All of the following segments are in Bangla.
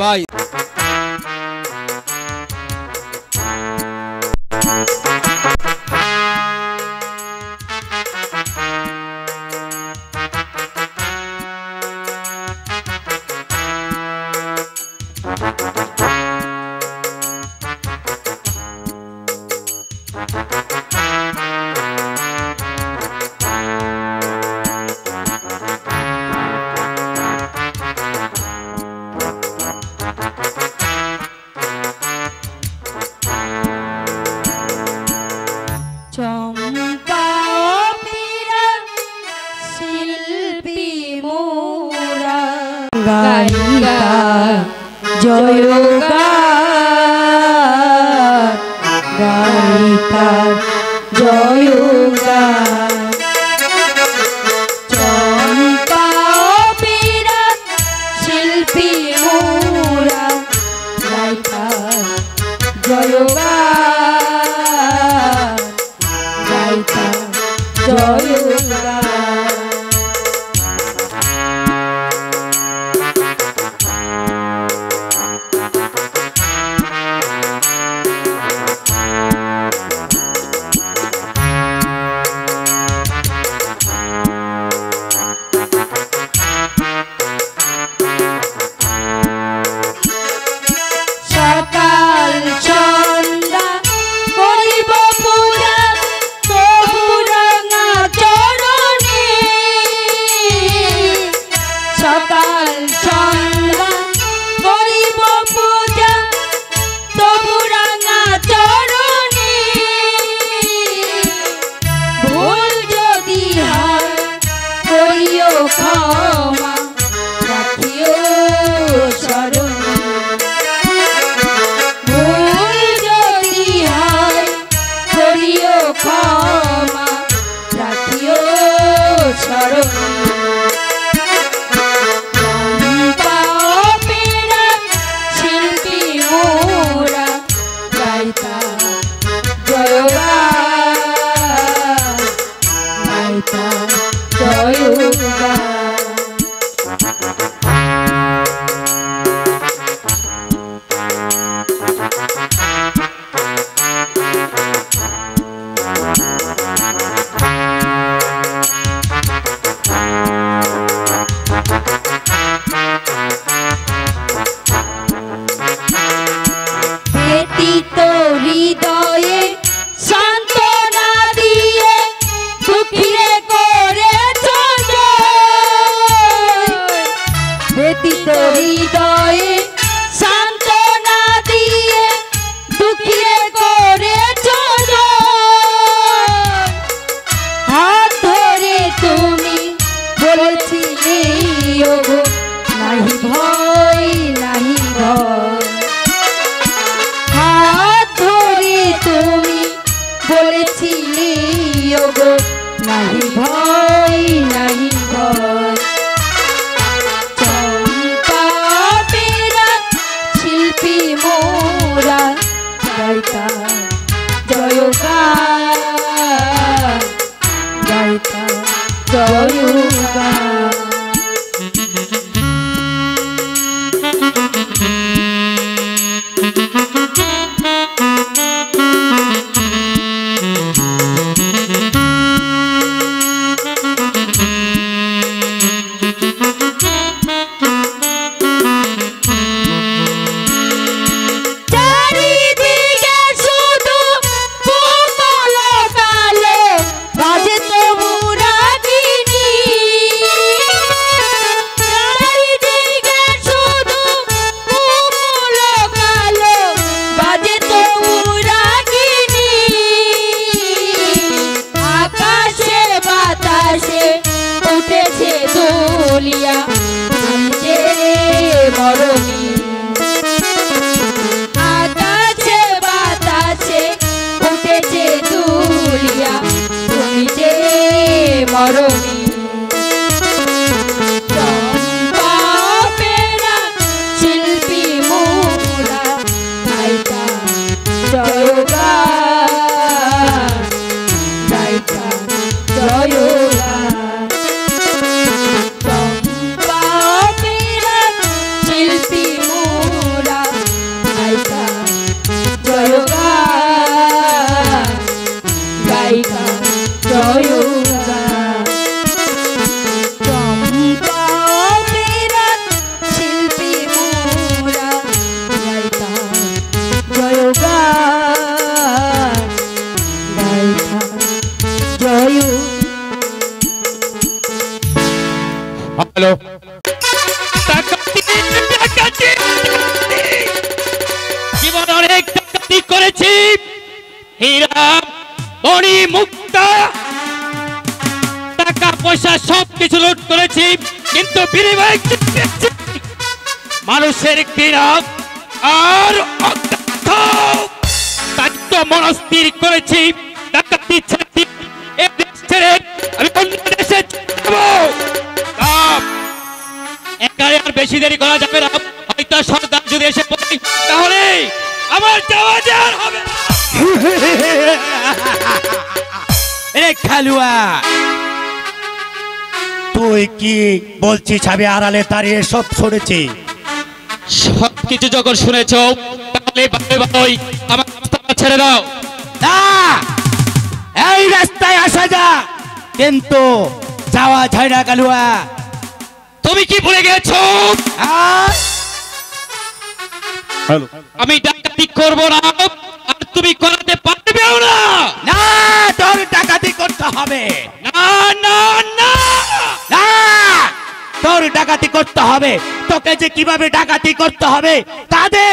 बाय। प्रदीप हीरा मणि मुक्ता टाका पैसा सब किछु लूट करेछि किन्तु बिनिमये मानुषेर किरात और तत्त्व मनस्थिर करेछि डाकाती छाती ए देश ছেড়ে আমি অন্য দেশে যাব কাপ একাই আর বেশি দেরি করা যাবে না হয়তো সরদার যদি এসে পড়ে তাহলে আমার যাওয়া যার হবে रे खालुआ তুই কি বলছিস ছাবে আড়ালে দাঁড়িয়ে সব শুনেছি সব কিছু যখন শুনেছো তাহলে ভাই ভাই আমার রাস্তা ছেড়ে দাও না এই রাস্তায় আসা যা কিন্তু যাওয়া যায় না কালুয়া তুমি কি ভুলে গেছো হ্যালো আমি ডাকাতি করব না আর তুমি করতে পারবেও না না তোর ডাকাতি করতে হবে না না না না তোর ডাকাতি করতে হবে তোকে যে কিভাবে ডাকাতি করতে হবে তাতে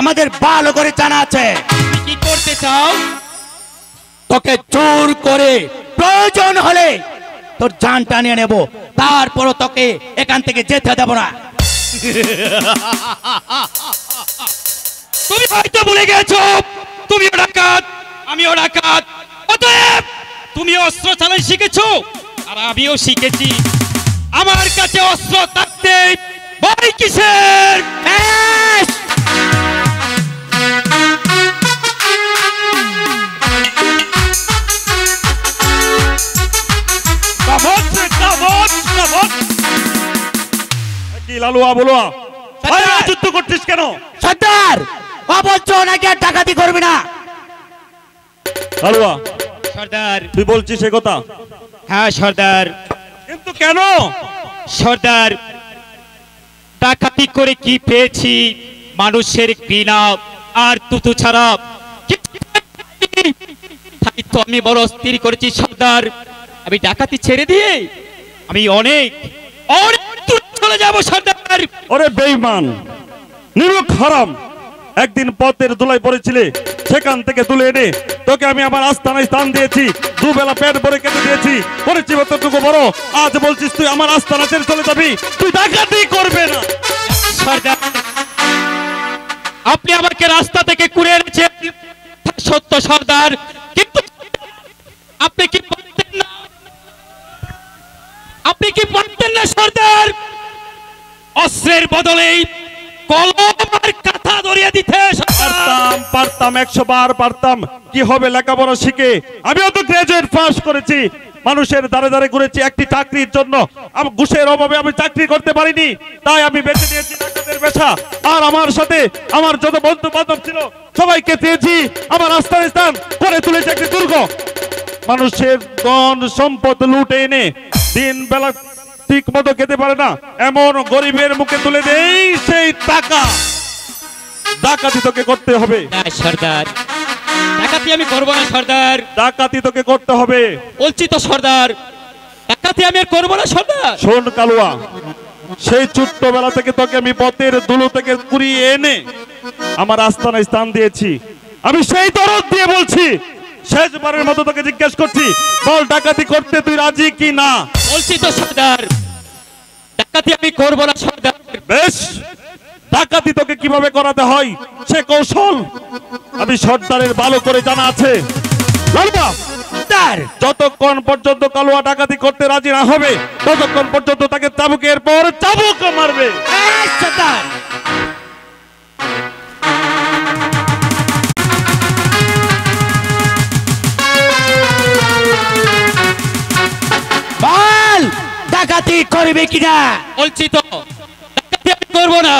আমাদের ভালো করে জানা আছে কি করতে চাও তোকে জোর করে প্রয়োজন হলে তোর জান টানিয়ে নেব তারপর তোকে এখান থেকে যেতে দেব না তুমি হয়তো ভুলে গেছো তুমিও ডাকাত আমিও ডাকাত অতএব তুমি অস্ত্র চালানো শিখেছো আর আমিও শিখেছি আমার কাছে অস্ত্র থাকতে ভয় কিসের লালুয়া বলুয়া সরদার যুদ্ধ করছিস কেন সরদার অবচয় নাকি আর ডাকাতি করবে না লালুয়া সরদার তুই বলছিস এই কথা হ্যাঁ সরদার কিন্তু কেন সরদার ডাকাতি করে কি পেয়েছি মানুষের ঘৃণা আর তুতু ছাড়া তাই তো আমি বড় স্থির করেছি সরদার আমি ডাকাতি ছেড়ে দিয়ে আমি অনেক অনেক চলে যাব সরদার আরে বেঈমান নিরুক হারাম একদিন পথের ধুলায় পড়েছিলে সেখান থেকে তুলে এনে তোকে আমি আমার আস্তানায় স্থান দিয়েছি দুবেলা পেট ভরে খেতে দিয়েছি করেছি কতটুকু বড় আজ বলছিস তুই আমার আস্তানা ছেড়ে চলে যাবি তুই ডাকাতি করবে না সরদার আপনি আমাকে রাস্তা থেকে কুড়ে এনেছেন সত্য সরদার কিন্তু আপনি কি পারতেন না সরদার অস্ত্রের বদলে কলম আর কথা ধরিয়ে দিতে পারতাম পারতাম 100 বার পারতাম কি হবে লেখাপড়া শিখে আমিও তো গ্রাজুয়েট পাস করেছি মানুষের দারে দারে ঘুরেছি একটি চাকরির জন্য আমি ঘুষের অভাবে আমি চাকরি করতে পারিনি তাই আমি বেঁচে দিয়েছি ডাকাতের পেশা আর আমার সাথে আমার যত বন্ধু বান্ধব ছিল সবাইকে দিয়েছি আমার আস্থার স্থান করে তুলেছি একটি দুর্গ মানুষের ধন সম্পদ লুটে এনে দিন বেলা ঠিক মতো খেতে পারে না এমন গরিবের মুখে তুলে দেই সেই টাকা ডাকাতি তোকে করতে হবে না সরদার ডাকাতি আমি করব না সরদার ডাকাতি তোকে করতে হবে বলছি তো সরদার ডাকাতি আমি করব না সরদার শোন কালুয়া সেই ছোট্টবেলা থেকে তোকে আমি পথের ধুলো থেকে কুড়িয়ে এনে আমার আস্তানায় স্থান দিয়েছি আমি সেই দরদ দিয়ে বলছি শেষবারের মতো তোকে জিজ্ঞেস করছি বল ডাকাতি করতে তুই রাজি কি না বলছি তো সরদার ডাকাতি আমি করব না সরদার বেশ ডাকাতি তোকে কিভাবে করাতে হয় সে কৌশল আমি সরদারের ভালো করে জানা আছে লালবা সরদার যতক্ষণ পর্যন্ত কালুয়া ডাকাতি করতে রাজি না হবে ততক্ষণ পর্যন্ত তাকে চাবুকের পর চাবুক মারবে সরদার ডাকাতি করবে কিনা বলছি তো ডাকাতি আমি করব না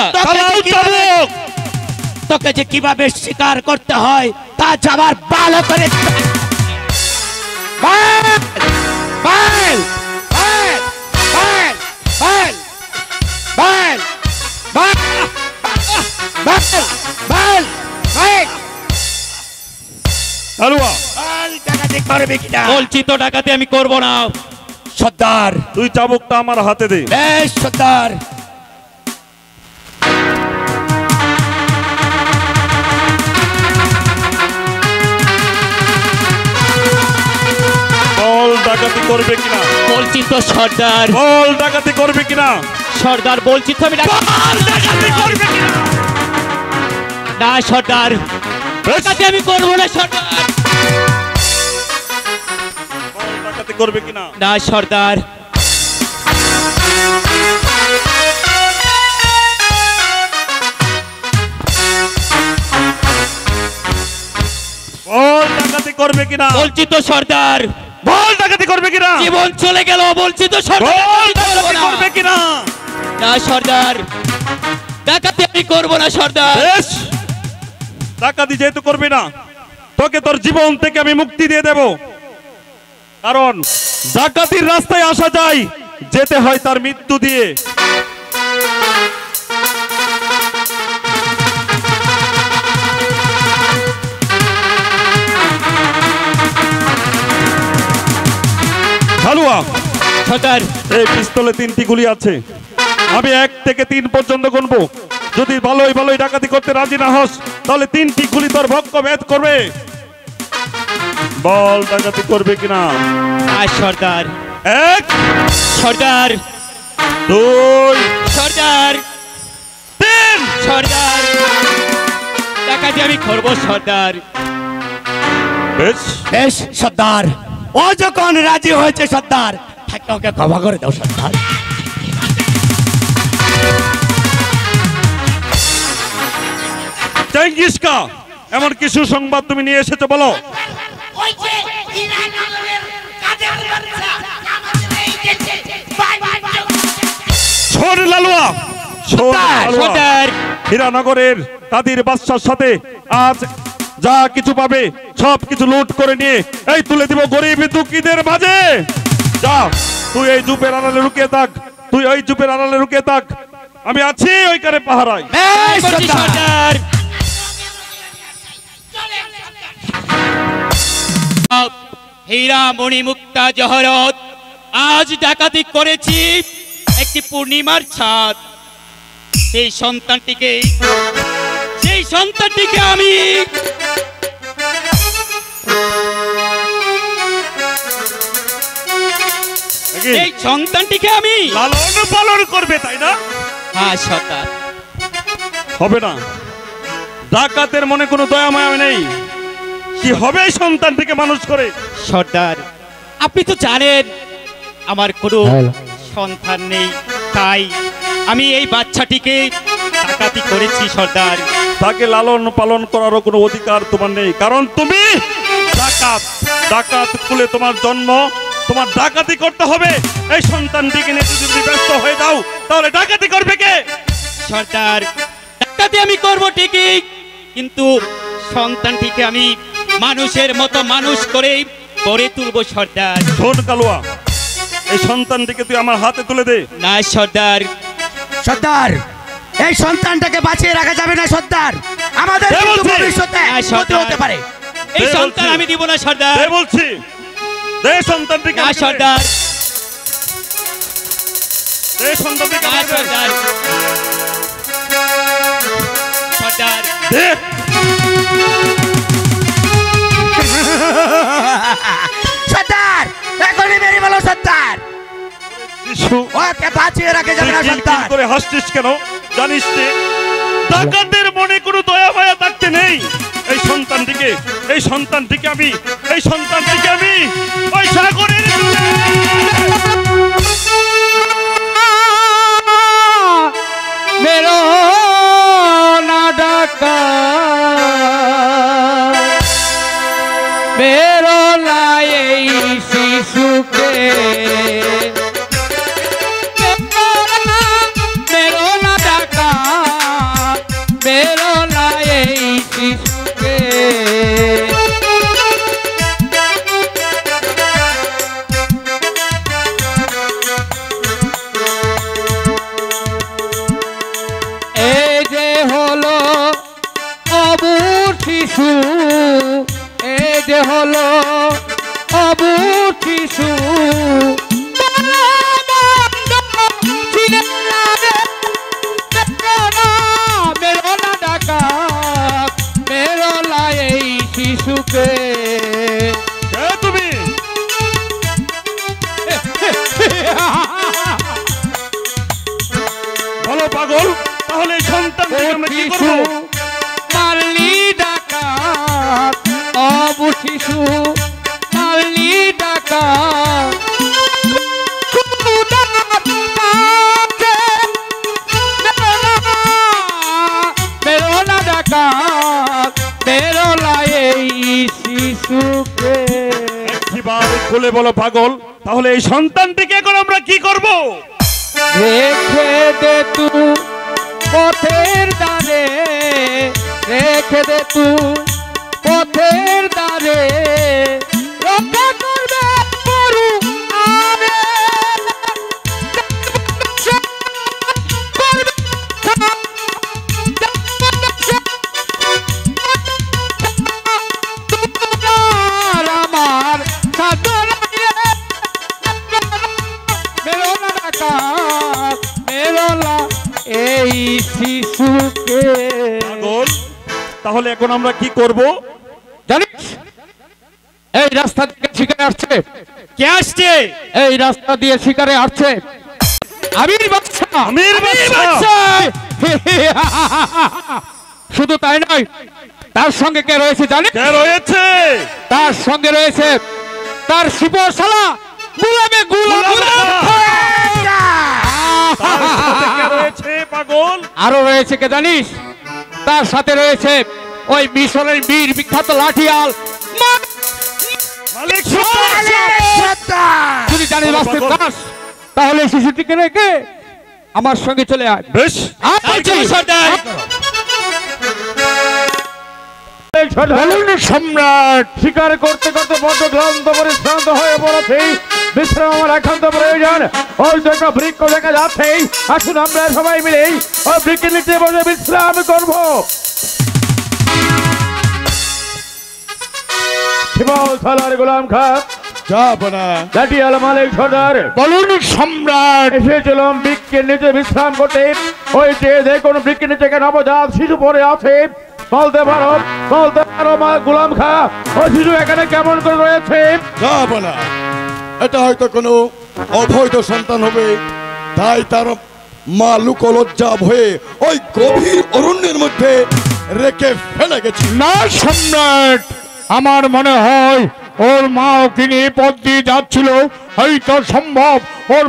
তোকে যে কিভাবে শিকার করতে হয় তা যাবার ভালো করে file file file file file file file file file আলুয়া ফাইল ডাকাতি করবে কিনা বলছি তো ডাকাতি আমি করব না সরদার তুই চাবুকটা আমার হাতে দে বেশ সরদার করবে কিনা বলছিস তো সর্দার বল ডাকাতি করবে কিনা সর্দার বলছিস তো আমি ডাকাতি করবে কিনা না সর্দার ডাকাতি আমি করব না সর্দার বল ডাকাতি করবে কিনা না সর্দার করবে কিনা বলছি তো সর্দার বল ডাকাতি করবে কিনা জীবন চলে গেল বলছি তো সর্দার বল ডাকাতি করবে কিনা না সর্দার ডাকাতি আমি করব না সর্দার বেশ ডাকাতি যেহেতু করবে না তোকে তোর জীবন থেকে আমি মুক্তি দিয়ে দেব কারণ ডাকাতির রাস্তায় আসা যায় যেতে হয় তার মৃত্যু দিয়ে হালুয়া সর্দার এই পিস্তলে তিনটি গুলি আছে আমি 1 থেকে 3 পর্যন্ত গুনব যদি ভালোই ভালোই ডাকাতি করতে রাজি না হস তাহলে তিনটি গুলি তোর ভক্ত ভেদ করবে বল ডাকাতি করবে কিনা আয় সর্দার 1 সর্দার 2 সর্দার 3 সর্দার ডাকাতি আমি করব সর্দার বেশ বেশ সর্দার ओ जो कौन राजी हो सत्तार थके कभा कर दो सत्तार चेंजिस का एमन किछु संबाद तुमि निये एसेछो बोलो ओई जे इरानगरेर कादेर बच्चा कामाते नेई गेছে छोड़ लालुआ छोड़ छोड़ের ইরানগরের কাদের বাদশার সাথে आज जा किछु पाबे सब किछु लूट करे निये ए तुले दिबो गरीब दुखीदेर माझे जा तू ए जुपेर आड़ाले लुकिये थाक तू ए जुपेर आड़ाले लुकिये थाक आमी आछि ओइखाने पाहाराय ए सरदार हीरा मणि मुक्ता जहरत आज डाकाती करेछि एकटी पूर्णिमार छात सेई सन्तानटिके सेई सन्तानटिके आमी এই সন্তানটিকে আমি লালন পালন করবে তাই না হ্যাঁ সরকার হবে না ডাকাতের মনে কোনো দয়া মায়া নেই কি হবে সন্তানটিকে মানুষ করে সরকার আপনি তো জানেন আমার কোনো সন্তান নেই তাই আমি এই বাচ্চাটিকে ডাকাতি করেছি সরকার তাকে লালন পালন করার কোনো অধিকার তোমার নেই কারণ তুমি ডাকাত ডাকাত কুলে তোমার জন্ম তোমার ডাকাতি করতে হবে এই সন্তানটিকে নিয়ে যদি ব্যস্ত হয়ে যাও তাহলে ডাকাতি করবে কে সরদার ডাকাতি আমি করব ঠিকই কিন্তু সন্তানটিকে আমি মানুষের মতো মানুষ করে গড়ে তুলব সরদার ধন কালুয়া এই সন্তানটিকে তুই আমার হাতে তুলে দে না সরদার সরদার এই সন্তানটাকে বাঁচিয়ে রাখা যাবে না সরদার আমাদের কিন্তু ভবিষ্যতে ক্ষতি হতে পারে এই সন্তান আমি দিব না সরদার আমি বলছি ডাকাতদের মনে কোনো দয়া মায়া থাকতে নেই এই সন্তানটিকে আমি ওই সাগরের মেরো না ডাকা মেরো না এই শিশুকে खुले बोलो पागल ताहले ए सन्तानটিকে এখন আমরা কি করব রেখে দে তুই পথের দারে রেখে দে তুই পথের দারে রক্ষা করবে পরু আরে তাহলে এখন আমরা কি করব জানিস এই রাস্তা থেকে শিকারে আসছে কে আসছে এই রাস্তা দিয়ে শিকারে আসছে আমির বাদশা শুধু তাই নয় তার সঙ্গে কে রয়েছে জানেন কে রয়েছে তার সঙ্গে রয়েছে তার শিবশালা গুলামে পাগল আরো রয়েছে কে জানিস তার সাথে রয়েছে ওই মিশরের বীর বিখ্যাত লাঠিয়াল মালিক সত্তার যদি জানি বাস্তে দাস তাহলে শিশুটিকে রেখে আমার সঙ্গে চলে আয় বেশ সম্রাট শিকার করতে করতে বড় ক্লান্ত পরিশ্রান্ত হয়ে পড়েছে বিশ্রামের একান্ত প্রয়োজন ওই দুটো বৃক্ষ দেখা যাচ্ছে আসুন আমরা সবাই মিলে ওই বৃক্ষের নিচে বসে বিশ্রাম করব শিবশালার গোলাম খা বৃক্ষের নিচে বিশ্রাম করতে ওই যে কোন বৃক্ষের নিচে নবজাত শিশু পড়ে আছে বলতে পারো মা গোলাম খা ওই শিশু এখানে কেমন করে রয়েছে এটা হয়তো কোনো অবৈধ সন্তান হবে তাই তার মা লুকলজ্জা হয়ে ওই গভীর অরণ্যের মধ্যে রেখে ফেলে গেছে না সম্রাট আমার মনে হয় ওর মা ওকে নিয়ে পথ দিয়ে যাচ্ছিল হয়তো সম্ভব ওর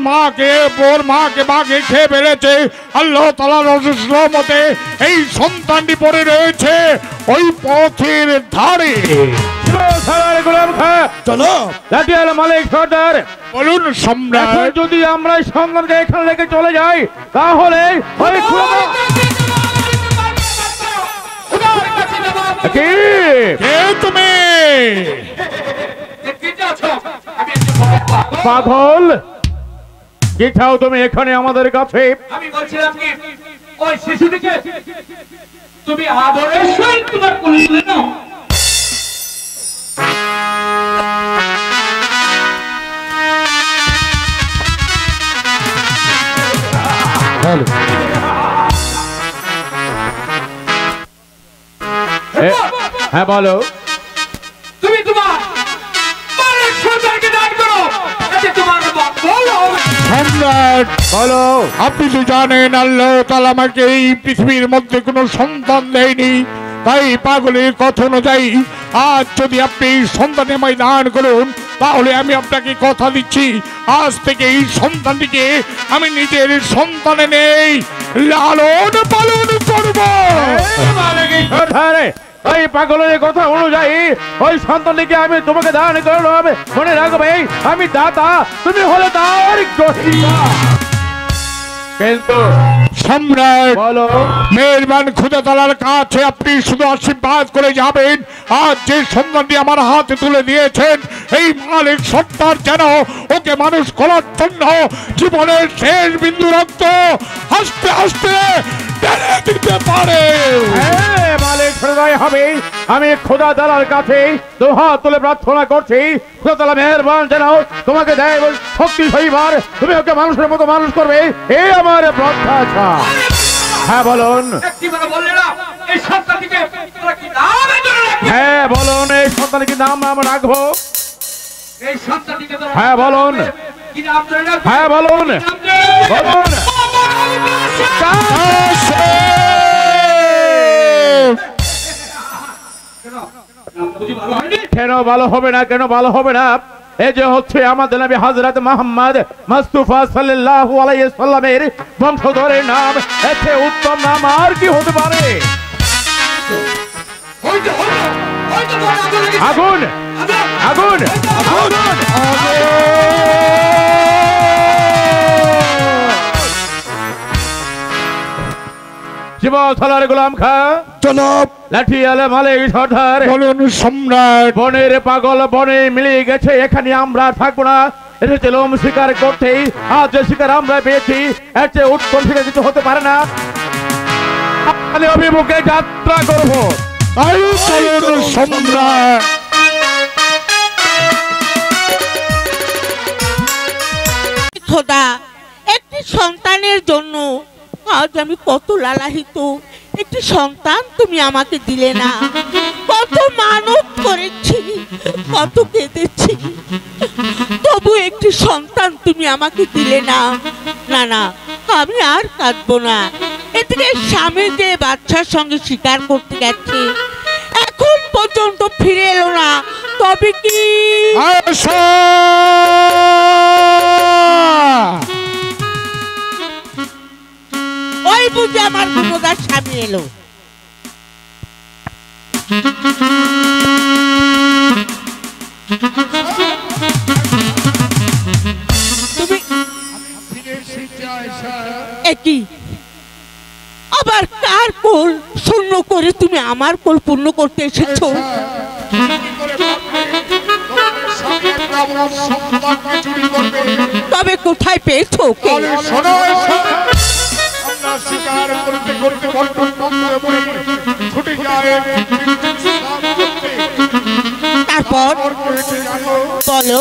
মাকে বাঘে খেয়ে ফেলেছে আল্লাহ তাআলার অশেষ রহমতে এই সন্তানটি পড়ে রয়েছে ওই পথের ধারে যদি আমরা সংগ্রামকে এখানে রেখে চলে যাই তাহলে তুমি পাগল কি চাও তুমি এখানে আমাদের কাছে আমি বলছিলাম কি ওই শিশুটিকে তুমি আদরের সহিত তোমার কোলে নিয়ে নাও হ্যাঁ বলো তুমি তোমার সরকারকে দায়ী করো তোমার সম্রাট বলো আপনি তো জানেন আল্লাহ তাআলা আমাকে এই পৃথিবীর মধ্যে কোনো সন্তান দেয়নি তাই পাগলের কথা অনুযায়ী আজ যদি আপনি সন্তানে আমায় দান করুন তাহলে আমি আপনাকে কথা দিচ্ছি আজ থেকে এই সন্তানটিকে আমি নিজের সন্তানে নেই লালন পালন করব এই পাগলের কথা অনুযায়ী ওই সন্তানটিকে আমি তোমাকে দান করবো মনে রাখবে আমি দাতা তুমি হলে তার গহিয়া কিন্তু সম্রাট মেহরবান খুদা তাআলার কাছে আপনি শুধু আশীর্বাদ করে যাবেন আজ যে সন্তানটি আমার হাতে তুলে দিয়েছেন এই মালিক সত্তার যেন ওকে মানুষ করার জন্য জীবনের শেষ বিন্দু রক্ত হাসতে হাসতে দিতে পারে মালিক হৃদয় হবে আমি খুদা তাআলার কাছে দোয়া তুলে প্রার্থনা করছি খুদা তাআলা মেহরবান যেন তোমাকে দেয় শক্তি শৈবার তুমি ওকে মানুষের মতো মানুষ করবে এই আমার প্রার্থনা হ্যাঁ বলুন এই সন্তানটিকে হ্যাঁ বলুন এই সন্তানটিকে নাম আমরা রাখবো এই সন্তানটিকে হ্যাঁ বলুন কি নাম রাখবো হ্যাঁ বলুন বলুন কাশেম क्यों भलो होबे ना क्यों भलो होबे ना जीवथलार गुलाम खा जनाब लाठी आले माले इशाधार बोलूं सम्राट बोने रे पागल बोने मिली गए छे एकानी आम्रा थाक बुना ऐसे चलोम शिकार कोटे आज शिकार आम्रा बेची ऐसे उठ कोट शिकार जितने होते पारे ना अने अभी मुके यात्रा करो आयु बोलूं सम्राट थोड़ा एक शंतानेर जोनु आज हमें कोतु लाला ही तो एक शंतान तुम्हीं आमा के दिले ना कोतु मानो करेची कोतु केदेची तो वो एक शंतान तुम्हीं आमा के दिले ना ना ना हमें यार काट बोना इतने शामिल के बादशाह संगे शिकार करते कहते अकुल पोजों तो फिरे लो ना तो भी की आशा ওই বুঝে আমার গুণদার স্বামী এলো তুমি ফিরে এসেছো আয়শা একি আবার কার কোল শূন্য করে তুমি আমার কোল পূর্ণ করতে এসেছো তবে কোথায় পেয়েছো কে শোনো शिकार करते करते छुटे जाए पागल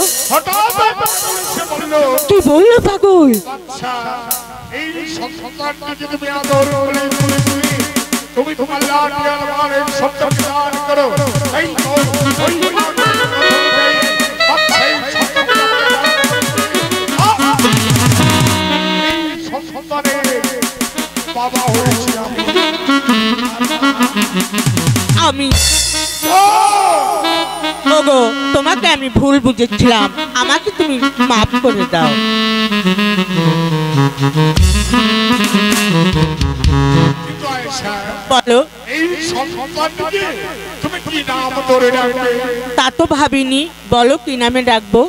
करो भूल बुझेछिलाम आमाके तुमी माफ करे दाओ बोलो ता तो भाबिनी बोलो कि नामे डाकबो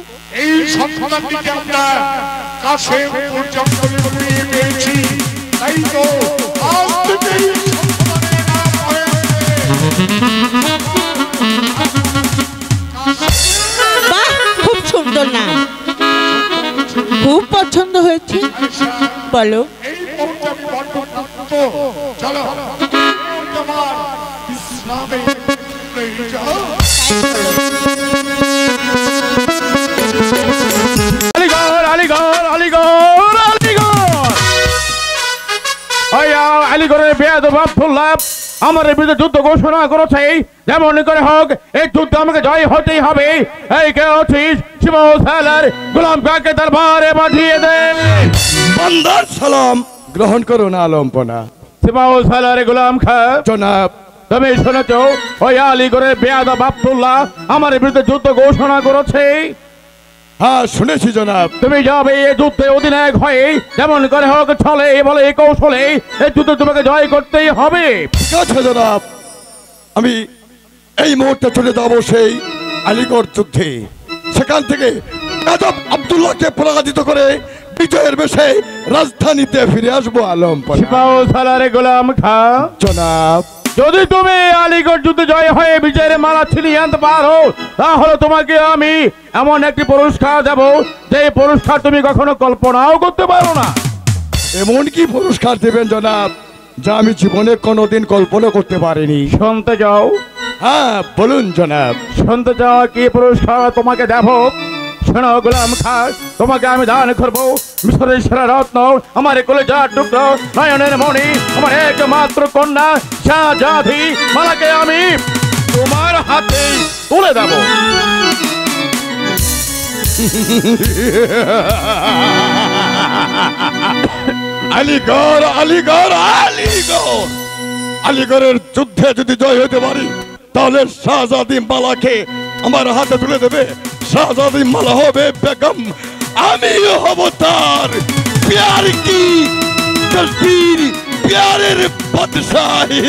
যুদ্ধ ঘোষণা করেছে যেমন করে হোক এই যুদ্ধ আমাকে জয় হতেই হবে এই কে অছিস শিবসালার গোলাম কাকে দরবারে পাঠিয়ে দে বন্দর সালাম গ্রহণ করুন আলম্পনা শিবসালার গোলাম খা জনাব তুমি শুনেছো ওই আলী করে বেয়াদব আব্দুল্লাহ আমার বিরুদ্ধে যুদ্ধ ঘোষণা করেছে हाँ सुने सी जनाब तुम्हें जावे ये जुत्ते उदिनायक होए जमान करे हो के चले ये बोले एक और चले ये जुत्ते तुम्हें जाए करते ही होंगे क्या था जनाब अभी ये मोटे चुने दावों से अली कोर जुत्ते सेकंड के अजब अब्दुल्ला के पुराने तो करे बिजोर में से राजधानी ते फिरियाज बुआलम पर शिपाओ सालारे गुलाम खा जनाब जोधी तुम्हें आलीगढ़ जुद्ध जय होए बिचारे मारा छिली अंत पार हो ताहलो तुम्हाके आमी एमोन एक पुरस्कार देबो जे पुरस्कार तुमी कखनो कल्पनाओ करते पारो ना एमोन की पुरस्कार देबेन जनाब जा आमी जीवने कोनोदिन कल्पना करते पारिनी सुनते जाओ हाँ बोलुन जनाब सुनते जाओ की पुरस्कार तुम्हाके देबो শোনো গোলাম খা তোমাকে আমি দান করব মিশরের সেরা রত্ন আমার কলিজার টুকরো নয়নের মণি আমার একমাত্র কন্যা শাহজাদি মালাকে আমি তোমার হাতে তুলে দেব আলীগড় আলীগড় আলীগড় আলীগড়ের যুদ্ধে যদি জয় হতে পারি তাহলে শাহজাদি মালাকে हमारा हाथ तुले देवे शाहजादी मलहोबे बेगम आमी अवतार प्यार की तस्वीर प्यारे रे बादशाही।